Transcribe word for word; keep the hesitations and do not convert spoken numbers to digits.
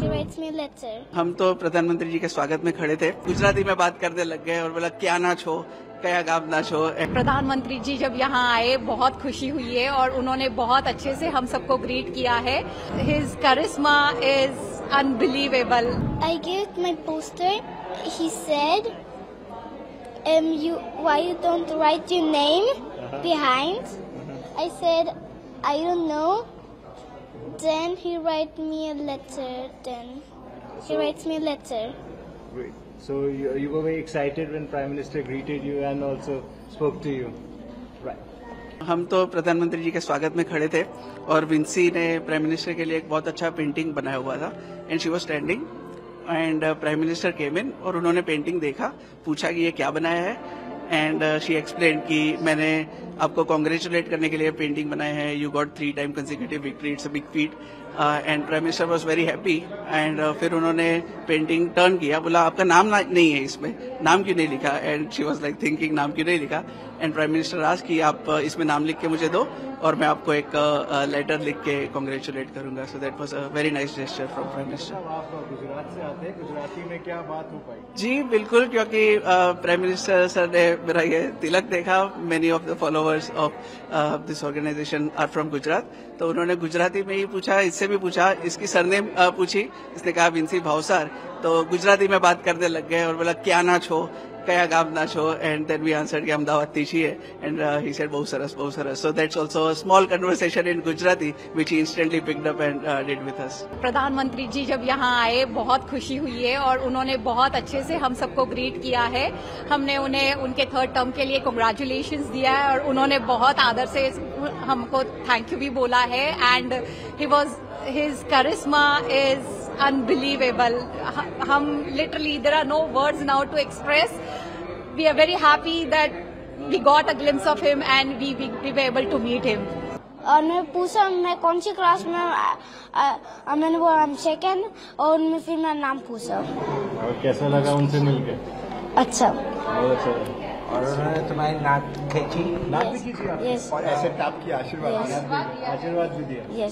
She writes me a letter. हम तो प्रधानमंत्री जी के स्वागत में खड़े थे, गुजराती में बात करने लग गए और बोला क्या नाच हो, क्या गाँव नाच हो। प्रधानमंत्री जी जब यहाँ आए बहुत खुशी हुई है और उन्होंने बहुत अच्छे से हम सबको ग्रीट किया है। His charisma is unbelievable. I gave my poster. He said, um, you why you don't write your name behind? I said, I don't know. Then he write me a letter. Then he writes me a letter. Great. So you, you were very excited when Prime Minister greeted you and also spoke to you. Right. हम तो प्रधानमंत्री जी के स्वागत में खड़े थे और Vinci ने प्राइम मिनिस्टर के लिए एक बहुत अच्छा पेंटिंग बनाया हुआ था and she was standing and prime minister came in और उन्होंने पेंटिंग देखा, पूछा कि ये क्या बनाया है एंड शी एक्सप्लेन कि मैंने आपको कॉन्ग्रेचुलेट करने के लिए पेंटिंग बनाए हैं, you got three time consecutive victory, it's a big feat and prime minister was very happy and फिर उन्होंने पेंटिंग टर्न किया, बोला आपका नाम नहीं है इसमें, नाम क्यों नहीं लिखा? And she was like thinking नाम क्यों नहीं लिखा एंड प्राइम मिनिस्टर आज कि आप इसमें नाम लिख के मुझे दो और मैं आपको एक लेटर लिख के कॉन्ग्रेचुलेट करूंगा। So that was a very nice gesture from prime minister. आप गुजरात से आते हैं, गुजराती में क्या बात हो पाई? जी बिल्कुल, क्योंकि प्राइम मिनिस्टर सर ने मेरा ये तिलक देखा, many of the followers of this organisation are from Gujarat, तो उन्होंने गुजराती में ही पूछा, इससे भी पूछा, इसकी सरनेम पूछी, इसने कहा विंसी भावसार, तो गुजराती में बात करने लग गए और बोला क्या नाच हो, क्या गाम नाच हो एंड देन वी आंसर्ड कि अमदावादती छीए एंड ही सेड बहुत सरस, बहुत सरस। So that's also a small conversation in Gujarati which he instantly picked up and did with us. प्रधानमंत्री जी जब यहाँ आए बहुत खुशी हुई है और उन्होंने बहुत अच्छे से हम सबको ग्रीट किया है। हमने उन्हें उनके थर्ड टर्म के लिए कंग्रेचुलेशंस दिया है और उन्होंने बहुत आदर से हमको थैंक यू भी बोला है and he was his Karishma is unbelievable. हम literally there are no words now to express. We are very happy that we got a glimpse of him and we we, we were able to meet him. और मैं पूछा मैं कौन सी class में, मैंने बोला हम सेकेंड और उनमें फिर मेरा नाम पूछा। और कैसा लगा उनसे मिलके? अच्छा, बहुत अच्छा। और उन्होंने तुम्हारी नाक खींची, नाक भी खींची और ऐसे टाप की आशीर्वाद आशीर्वाद भी दिया।